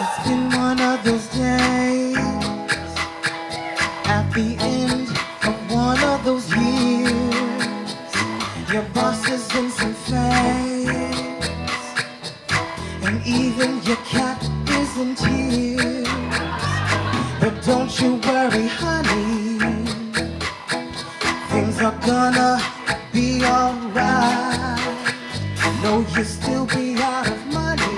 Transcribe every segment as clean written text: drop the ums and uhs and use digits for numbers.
It's been one of those days, at the end of one of those years. Your boss is in some phase, and even your cat is in tears. But don't you worry, honey, things are gonna be alright. I know you'll still be out of money,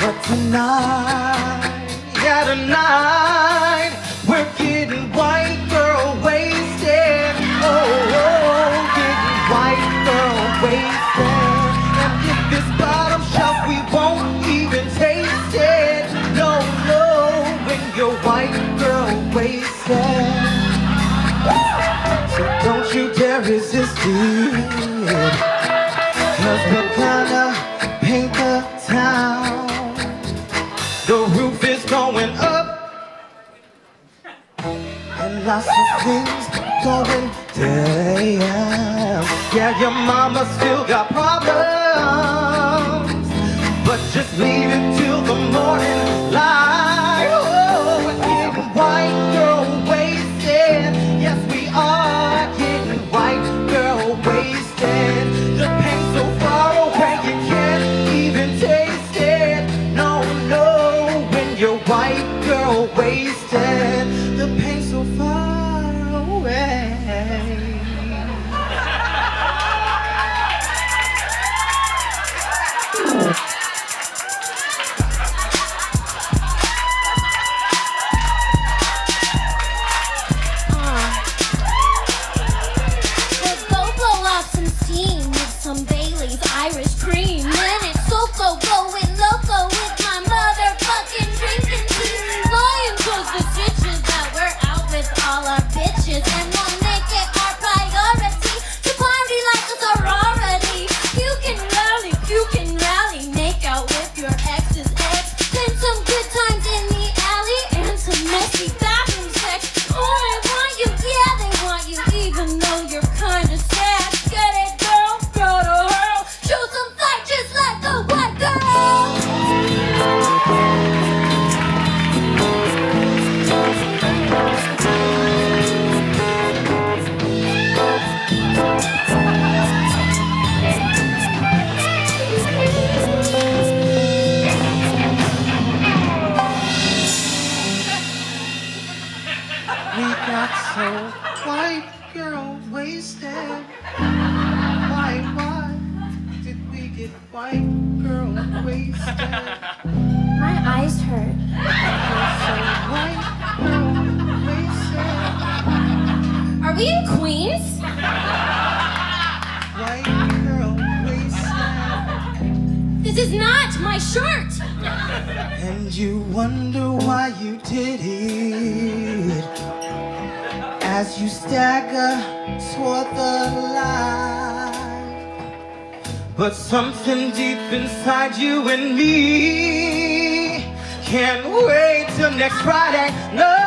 but tonight, yeah tonight, we're getting white girl wasted. Oh, oh, getting white girl wasted. And if this bottom shelf, we won't even taste it. No, no, when you're white girl wasted. So don't you dare resist it, 'cause we're gonna paint the town. The roof is going up, and lots of things going down. Yeah, your mama still got problems, but just leave it till the morning light. Oh, we're getting white girl wasted. Yes, we are getting white girl wasted. The pain so far away you can't even taste it. No, no. Your white girl wasted. The pain so far away. Well, go blow off some steam with some Bailey's Irish cream. Then it's so go and loco with my mother. The stitches that we're out with all our bitches, and we'll make it our priority to party like a sorority. You can rally, make out with your ex's ex, spend some good times in the alley and some messy bathroom sex. Oh, they want you, yeah, they want you, even though you're kinda sad. Get it, girl, go to hurl, show some fight just like a white girl. So white girl wasted. Why did we get white girl wasted? My eyes hurt. So white girl wasted. Are we in Queens? White girl wasted. This is not my shirt. And you wonder why you did it. As you stagger toward the light, but something deep inside you and me can't wait till next Friday night.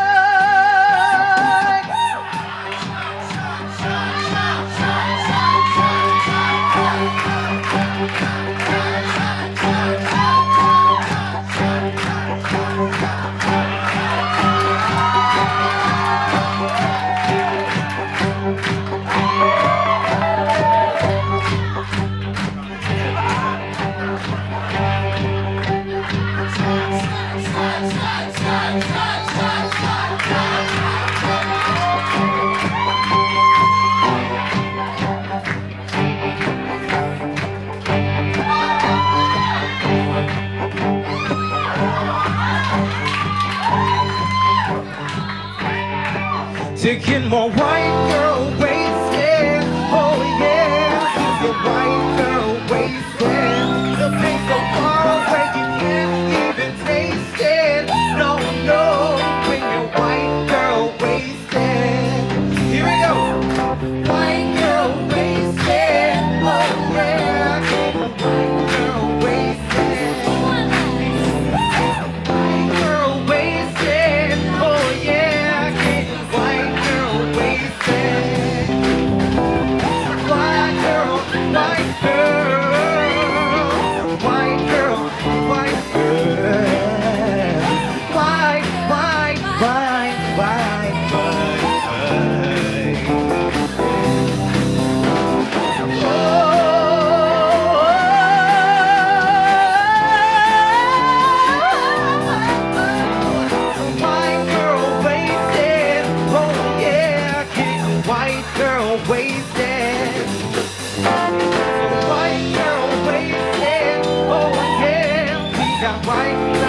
To get more white girl wasted, oh yeah, to get white girl wasted. The pain so far away you can't even taste it. No, no, when you're white girl wasted. Here we go. White girl wasted, oh yeah, get more white girl wasted. White girl wasted, oh yeah. White girl wasted. that white